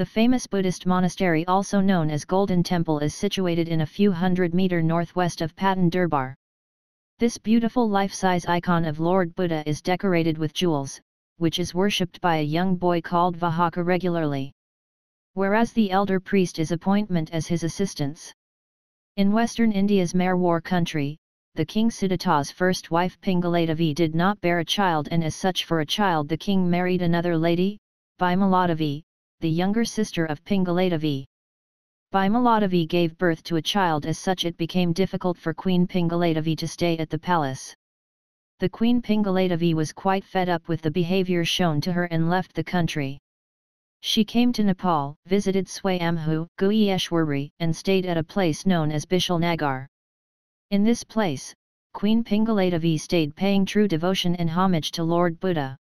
The famous Buddhist monastery, also known as Golden Temple, is situated in a few hundred meter northwest of Patan Durbar. This beautiful life-size icon of Lord Buddha is decorated with jewels, which is worshipped by a young boy called Vahaka regularly, whereas the elder priest is appointed as his assistant. In western India's Marwar country, the king Sudhata's first wife Pingaladevi did not bear a child, and as such for a child the king married another lady, Bimaladevi, the younger sister of Pingaladevi. Bimaladevi gave birth to a child, as such it became difficult for Queen Pingaladevi to stay at the palace. The Queen Pingaladevi was quite fed up with the behavior shown to her and left the country. She came to Nepal, visited Swayamhu, Guhyeshwari, and stayed at a place known as Bishal Nagar. In this place, Queen Pingaladevi stayed, paying true devotion and homage to Lord Buddha.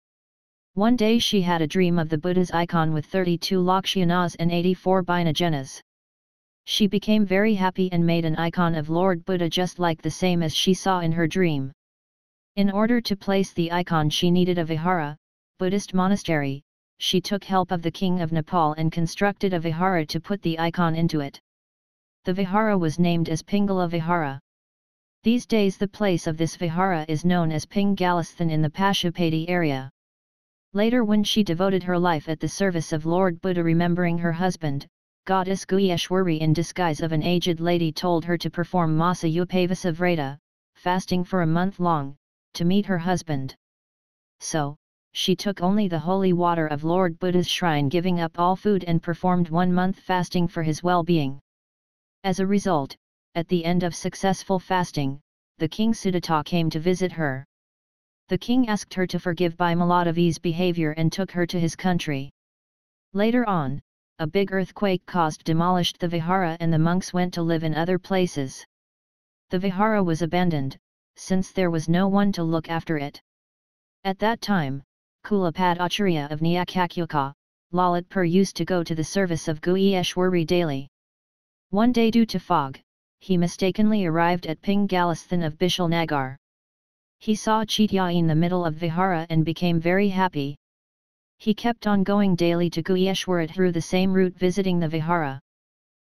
One day she had a dream of the Buddha's icon with 32 Lakshayanas and 84 Binajanas. She became very happy and made an icon of Lord Buddha just like the same as she saw in her dream. In order to place the icon she needed a vihara, Buddhist monastery. She took help of the king of Nepal and constructed a vihara to put the icon into it. The vihara was named as Pingala Vihara. These days the place of this vihara is known as Pingalasthan in the Pashupati area. Later, when she devoted her life at the service of Lord Buddha, remembering her husband, Goddess Guhyeshwari in disguise of an aged lady told her to perform Masa Upavasavreda, fasting for a month long, to meet her husband. So, she took only the holy water of Lord Buddha's shrine, giving up all food, and performed 1 month fasting for his well-being. As a result, at the end of successful fasting, the king Sudhata came to visit her. The king asked her to forgive Bimaladevi's behavior and took her to his country. Later on, a big earthquake demolished the vihara, and the monks went to live in other places. The vihara was abandoned, since there was no one to look after it. At that time, Kulapad Acharya of Nyakakyuka, Lalitpur used to go to the service of Guhyeshwari daily. One day, due to fog, he mistakenly arrived at Pingalasthan of Bishal Nagar. He saw Chitya in the middle of vihara and became very happy. He kept on going daily to Guyeshwaradhru, the same route, visiting the vihara.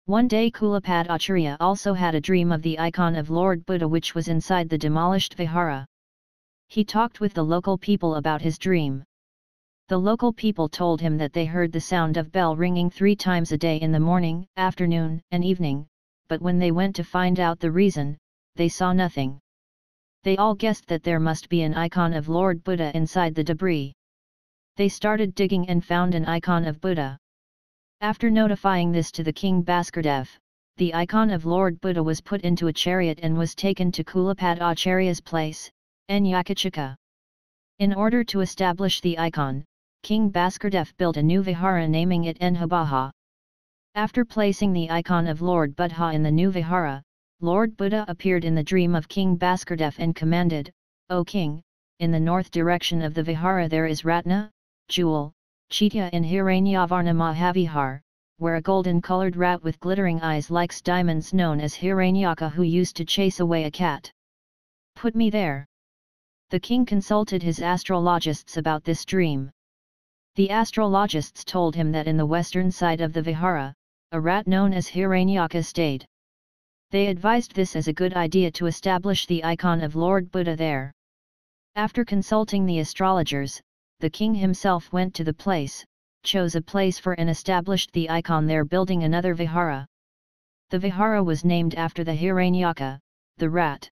One day Kulapad Acharya also had a dream of the icon of Lord Buddha, which was inside the demolished vihara. He talked with the local people about his dream. The local people told him that they heard the sound of bell ringing 3 times a day in the morning, afternoon, and evening, but when they went to find out the reason, they saw nothing. They all guessed that there must be an icon of Lord Buddha inside the debris. They started digging and found an icon of Buddha. After notifying this to the king Bhaskardev, the icon of Lord Buddha was put into a chariot and was taken to Kulapad Acharya's place, Enyakachika. In order to establish the icon, King Bhaskardev built a new vihara, naming it N-Habaha. After placing the icon of Lord Buddha in the new vihara, Lord Buddha appeared in the dream of King Bhaskardev and commanded, "O king, in the north direction of the vihara there is Ratna, jewel, Chitya in Hiranyavarna Mahavihar, where a golden-colored rat with glittering eyes likes diamonds, known as Hiranyaka, who used to chase away a cat. Put me there." The king consulted his astrologists about this dream. The astrologists told him that in the western side of the vihara, a rat known as Hiranyaka stayed. They advised this as a good idea to establish the icon of Lord Buddha there. After consulting the astrologers, the king himself went to the place, chose a place for and established the icon there, building another vihara. The vihara was named after the Hiranyaka, the rat.